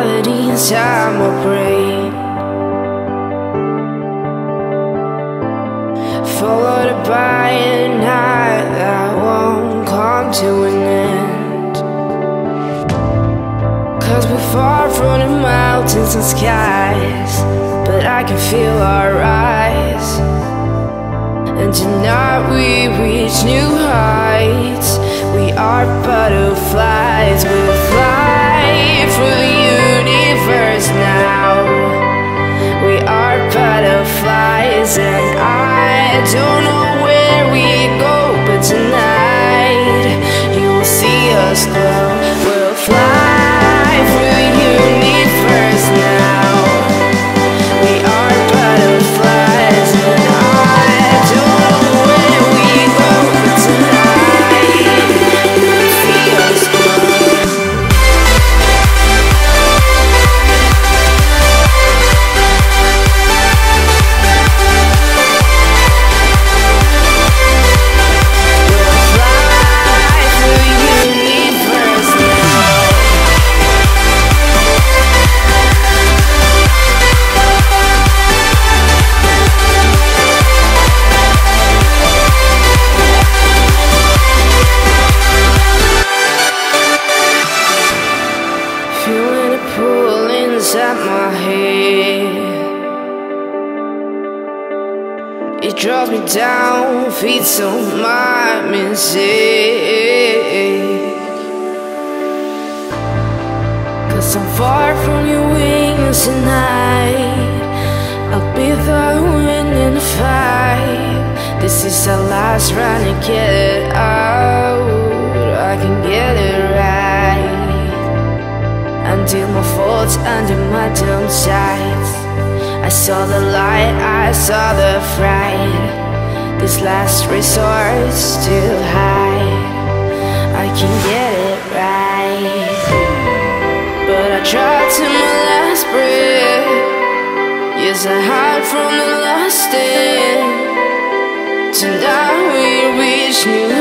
reality inside my brain. Followed by a night that won't come to an end, 'cause we're far from the mountains and skies, but I can feel our rise. And tonight we reach new heights. We are butterflies, we'll fly through the universe now. We are butterflies, and I don't know where we go, but tonight you will see us glow. We'll fly through the universe now. We are butterflies, and I don't know where we go, but tonight you will see us glow. It draws me down, feeds on my mistake, 'cause I'm far from your wings tonight. I'll be the wind in the fight. This is our last run to get it out. I can get it right until my fault's under my dumb sides. I saw the light, I saw the fright. This last resource to hide, I can get it right. But I tried to my last breath. Yes, I hide from the last stand. Tonight we reach new heights.